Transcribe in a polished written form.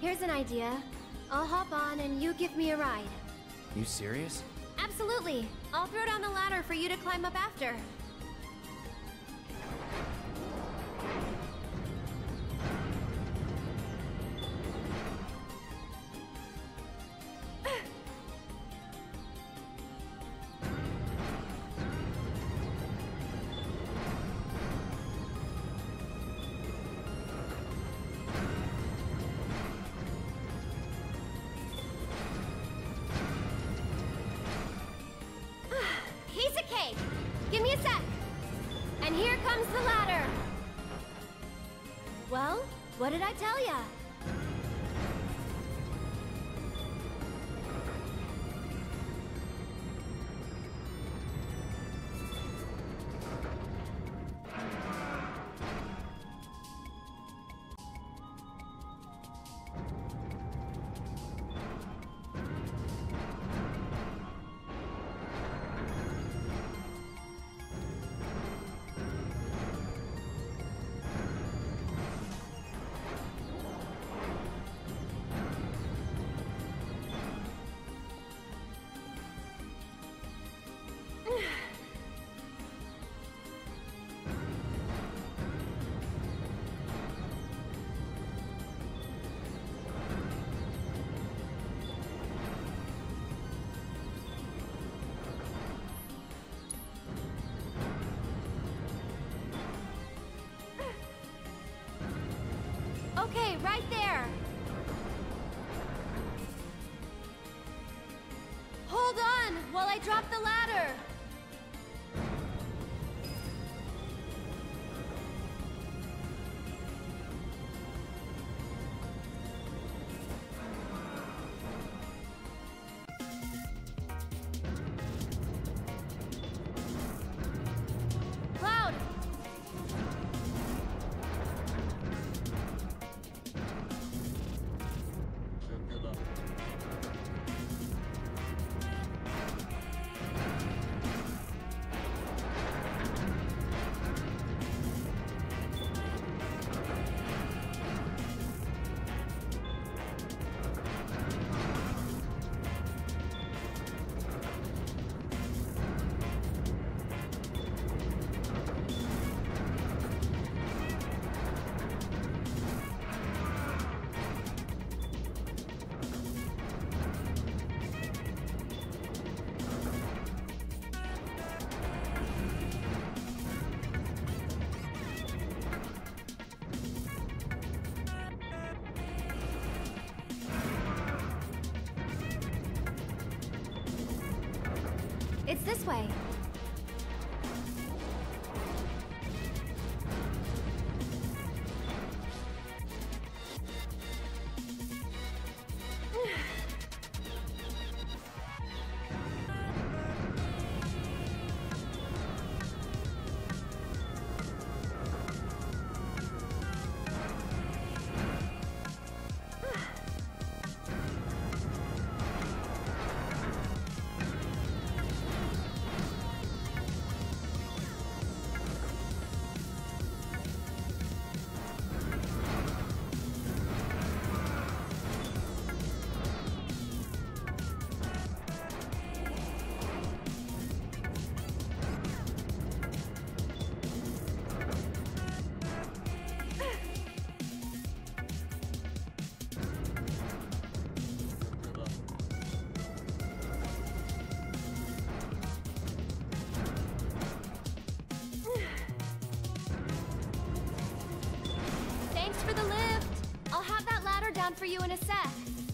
Here's an idea. I'll hop on and you give me a ride. You serious? Absolutely. I'll throw down the ladder for you to climb up after. What did I tell ya? Okay, right there! Hold on while I drop the ladder! It's this way. For you in a sec.